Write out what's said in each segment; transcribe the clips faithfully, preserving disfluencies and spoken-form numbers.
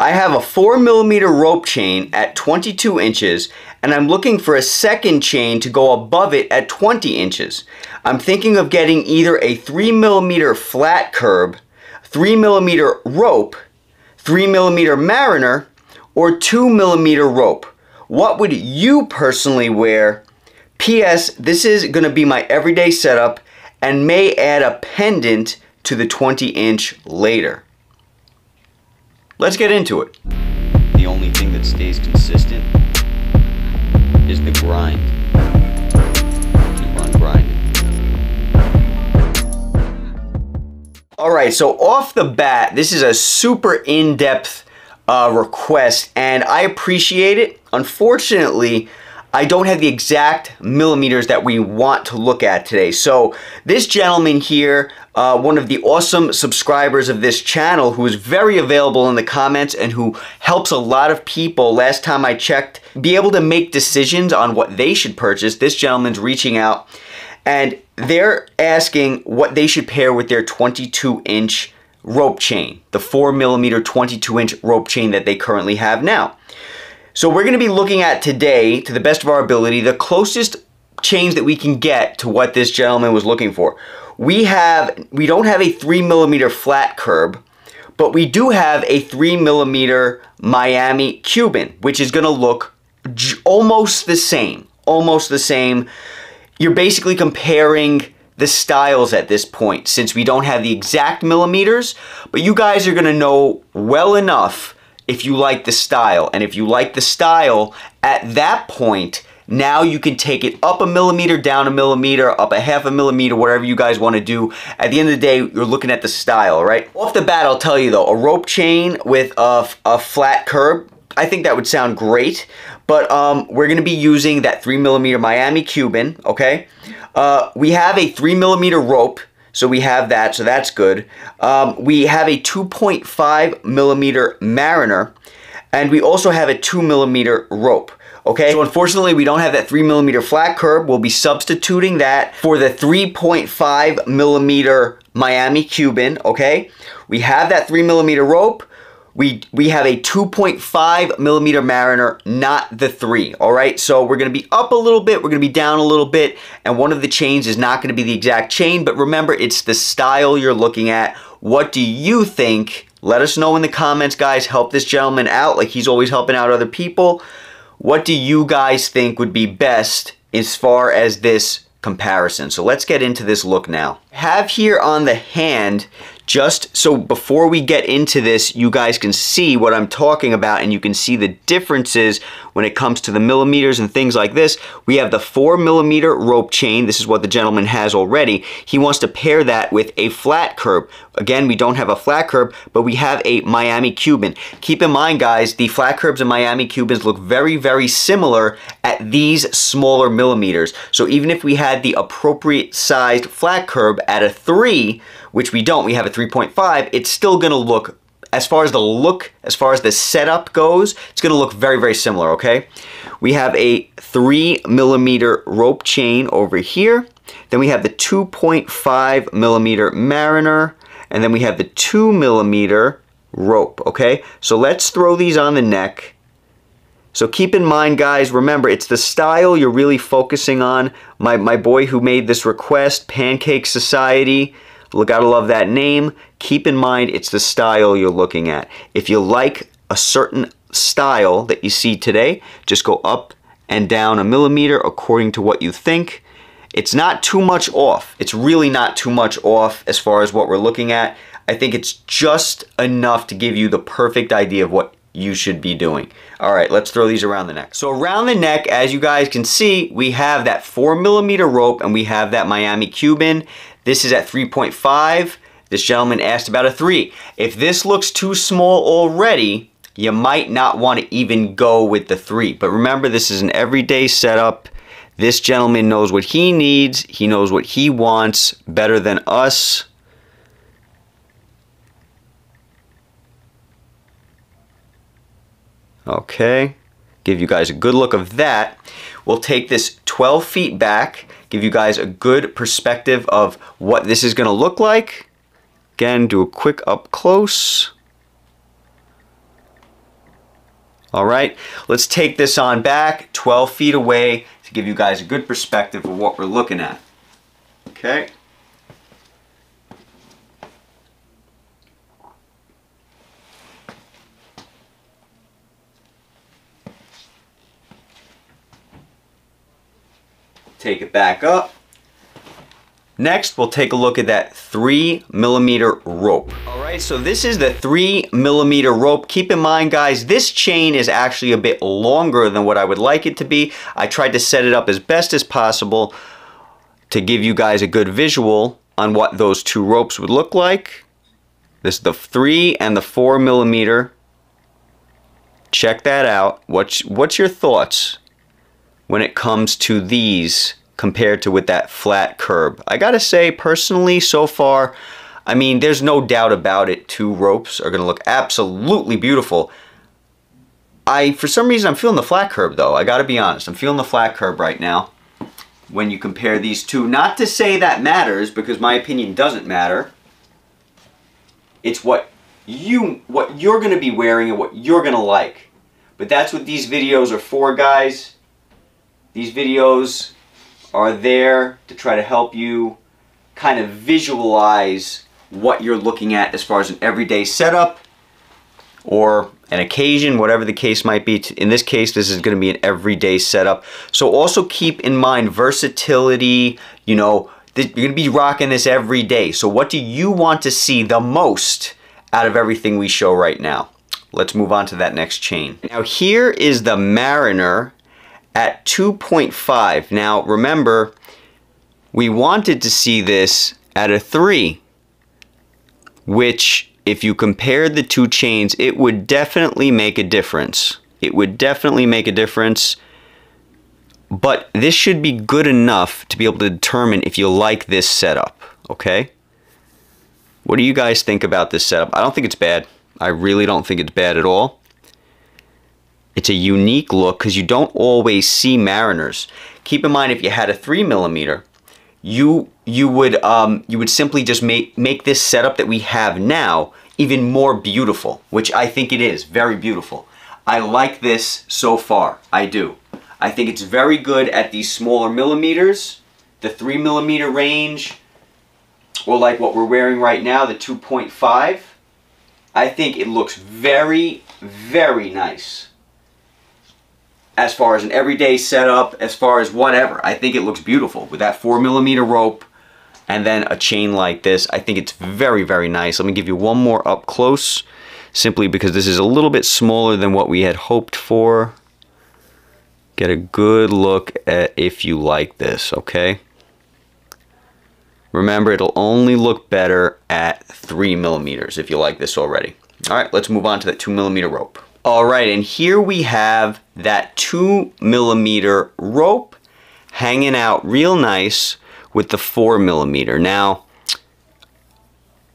I have a four millimeter rope chain at twenty-two inches, and I'm looking for a second chain to go above it at twenty inches. I'm thinking of getting either a three millimeter flat curb, three millimeter rope, three millimeter mariner, or two millimeter rope. What would you personally wear? P S. This is gonna be my everyday setup and may add a pendant to the twenty inch later. Let's get into it. The only thing that stays consistent is the grind. Keep on grinding. All right, so off the bat, this is a super in-depth uh, request, and I appreciate it. Unfortunately, I don't have the exact millimeters that we want to look at today. So this gentleman here, uh, one of the awesome subscribers of this channel, who is very available in the comments and who helps a lot of people, last time I checked, be able to make decisions on what they should purchase. This gentleman's reaching out and they're asking what they should pair with their twenty-two inch rope chain, the four millimeter twenty-two inch rope chain that they currently have now. So we're going to be looking at today, to the best of our ability, the closest chains that we can get to what this gentleman was looking for. We have, we don't have a three millimeter flat curb, but we do have a three millimeter Miami Cuban, which is going to look almost the same, almost the same. You're basically comparing the styles at this point, since we don't have the exact millimeters, but you guys are going to know well enough if you like the style. And if you like the style, at that point, now you can take it up a millimeter, down a millimeter, up a half a millimeter, whatever you guys want to do. At the end of the day, you're looking at the style, right? Off the bat, I'll tell you though, a rope chain with a, a flat curb, I think that would sound great, but um, we're gonna be using that three millimeter Miami Cuban, okay? Uh, we have a three millimeter rope, so we have that, so that's good. Um, we have a two point five millimeter mariner, and we also have a two millimeter rope, okay? So unfortunately, we don't have that three millimeter flat curb. We'll be substituting that for the three point five millimeter Miami Cuban, okay? We have that three millimeter rope. We, we have a two point five millimeter mariner, not the three, all right? So we're gonna be up a little bit, we're gonna be down a little bit, and one of the chains is not gonna be the exact chain, but remember, it's the style you're looking at. What do you think? Let us know in the comments, guys. Help this gentleman out, like he's always helping out other people. What do you guys think would be best as far as this comparison? So let's get into this look now. Have here on the hand, just so before we get into this, you guys can see what I'm talking about and you can see the differences when it comes to the millimeters and things like this. We have the four millimeter rope chain. This is what the gentleman has already. He wants to pair that with a flat curb. Again, we don't have a flat curb, but we have a Miami Cuban. Keep in mind, guys, the flat curbs and Miami Cubans look very, very similar at these smaller millimeters. So even if we had the appropriate sized flat curb at a three, which we don't, we have a three point five, it's still gonna look, as far as the look, as far as the setup goes, it's gonna look very, very similar, okay? We have a three millimeter rope chain over here. Then we have the two point five millimeter mariner, and then we have the two millimeter rope, okay? So let's throw these on the neck. So keep in mind, guys, remember, it's the style you're really focusing on. My, my boy who made this request, Pancake Society, gotta love that name. Keep in mind, it's the style you're looking at. If you like a certain style that you see today, just go up and down a millimeter according to what you think. It's not too much off. It's really not too much off as far as what we're looking at. I think it's just enough to give you the perfect idea of what you should be doing. All right, let's throw these around the neck. So around the neck, as you guys can see, we have that four millimeter rope and we have that Miami Cuban. This is at three point five. This gentleman asked about a three. If this looks too small already, you might not want to even go with the three. But remember, this is an everyday setup. This gentleman knows what he needs. He knows what he wants better than us. Okay, give you guys a good look of that. We'll take this twelve feet back, give you guys a good perspective of what this is gonna look like. Again, do a quick up close. All right, let's take this on back twelve feet away to give you guys a good perspective of what we're looking at. Okay. Take it back up. Next, we'll take a look at that three millimeter rope. All right, so this is the three millimeter rope. Keep in mind, guys, this chain is actually a bit longer than what I would like it to be. I tried to set it up as best as possible to give you guys a good visual on what those two ropes would look like. This is the three and the four millimeter. Check that out. What's, what's your thoughts when it comes to these compared to with that flat curb? I gotta say, personally, so far, I mean, there's no doubt about it, two ropes are gonna look absolutely beautiful. I, for some reason, I'm feeling the flat curb though, I gotta be honest. I'm feeling the flat curb right now when you compare these two. Not to say that matters, because my opinion doesn't matter. It's what, you, what you're gonna be wearing and what you're gonna like. But that's what these videos are for, guys. These videos are there to try to help you kind of visualize what you're looking at as far as an everyday setup or an occasion, whatever the case might be. In this case, this is going to be an everyday setup. So also keep in mind versatility, you know, you're going to be rocking this every day. So what do you want to see the most out of everything we show right now? Let's move on to that next chain. Now here is the Mariner at two point five. Now remember, we wanted to see this at a three, which if you compared the two chains, it would definitely make a difference. It would definitely make a difference, but this should be good enough to be able to determine if you like this setup, okay? What do you guys think about this setup? I don't think it's bad. I really don't think it's bad at all. It's a unique look because you don't always see Mariners. Keep in mind, if you had a three millimeter, you you would um, you would simply just make make this setup that we have now even more beautiful, which I think it is very beautiful. I like this so far. I do. I think it's very good at these smaller millimeters, the three millimeter range, or like what we're wearing right now, the two point five. I think it looks very, very nice. As far as an everyday setup, as far as whatever, I think it looks beautiful with that four millimeter rope and then a chain like this. I think it's very, very nice. Let me give you one more up close, simply because this is a little bit smaller than what we had hoped for. Get a good look at if you like this, okay? Remember, it'll only look better at three millimeters if you like this already. All right, let's move on to that two millimeter rope. All right, and here we have that two millimeter rope hanging out real nice with the four millimeter. Now,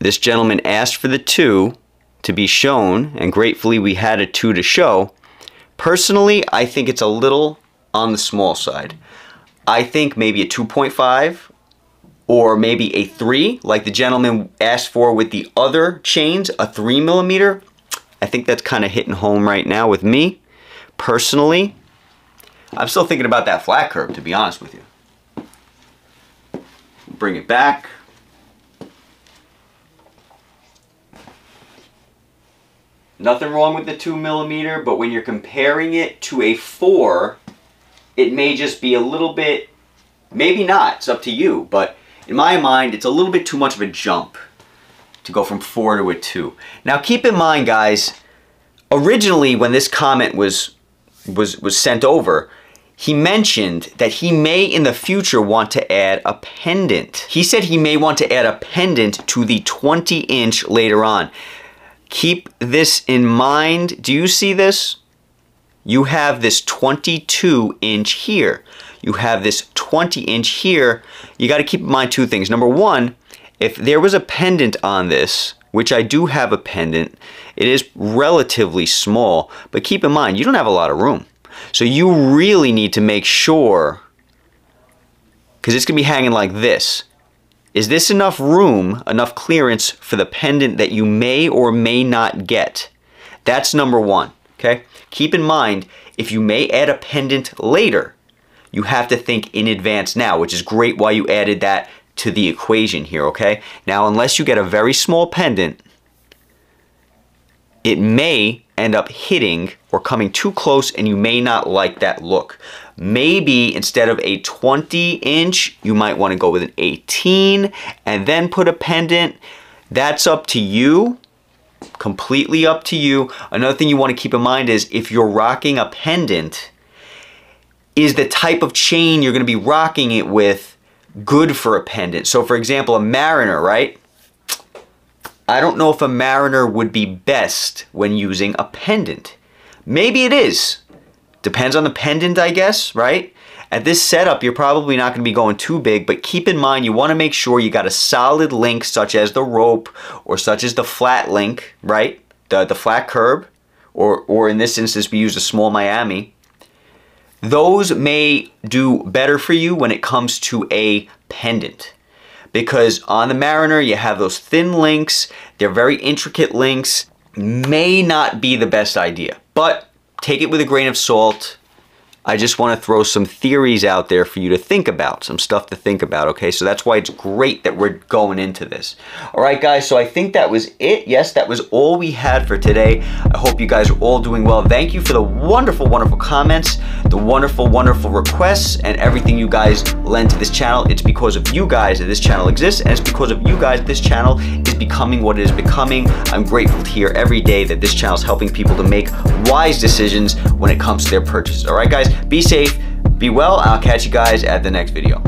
this gentleman asked for the two to be shown, and gratefully we had a two to show. Personally, I think it's a little on the small side. I think maybe a two point five or maybe a three, like the gentleman asked for with the other chains, a three millimeter. I think that's kind of hitting home right now with me. Personally, I'm still thinking about that flat curb, to be honest with you. Bring it back. Nothing wrong with the two millimeter, but when you're comparing it to a four, it may just be a little bit, maybe not, it's up to you, but in my mind, it's a little bit too much of a jump to go from four to a two. Now keep in mind, guys, originally when this comment was was was sent over, he mentioned that he may in the future want to add a pendant. He said he may want to add a pendant to the twenty inch later on. Keep this in mind. Do you see this? You have this twenty-two inch here. You have this twenty inch here. You got to keep in mind two things. Number one, if there was a pendant on this, which I do have a pendant, it is relatively small, but keep in mind, you don't have a lot of room. So you really need to make sure, because it's going to be hanging like this. Is this enough room, enough clearance for the pendant that you may or may not get? That's number one. okay? Keep in mind, if you may add a pendant later, you have to think in advance now, which is great why you added that to the equation here, okay? Now, unless you get a very small pendant, it may end up hitting or coming too close and you may not like that look. Maybe instead of a twenty inch, you might want to go with an eighteen and then put a pendant. That's up to you, completely up to you. Another thing you want to keep in mind is if you're rocking a pendant, is the type of chain you're going to be rocking it with good for a pendant? So for example, a mariner, right? I don't know if a mariner would be best when using a pendant. Maybe it is. Depends on the pendant, I guess, right? At this setup, you're probably not going to be going too big, but keep in mind you want to make sure you got a solid link such as the rope or such as the flat link, right? The, the flat curb, or, or in this instance, we used a small Miami. Those may do better for you when it comes to a pendant, because on the Mariner, you have those thin links. They're very intricate links. May not be the best idea, but take it with a grain of salt. I just want to throw some theories out there for you to think about, some stuff to think about, okay? So that's why it's great that we're going into this. All right, guys, so I think that was it. Yes, that was all we had for today. I hope you guys are all doing well. Thank you for the wonderful, wonderful comments, the wonderful, wonderful requests, and everything you guys lend to this channel. It's because of you guys that this channel exists, and it's because of you guys this channel is becoming what it is becoming. I'm grateful to hear every day that this channel is helping people to make wise decisions when it comes to their purchases. All right, guys? Be safe, be well, and I'll catch you guys at the next video.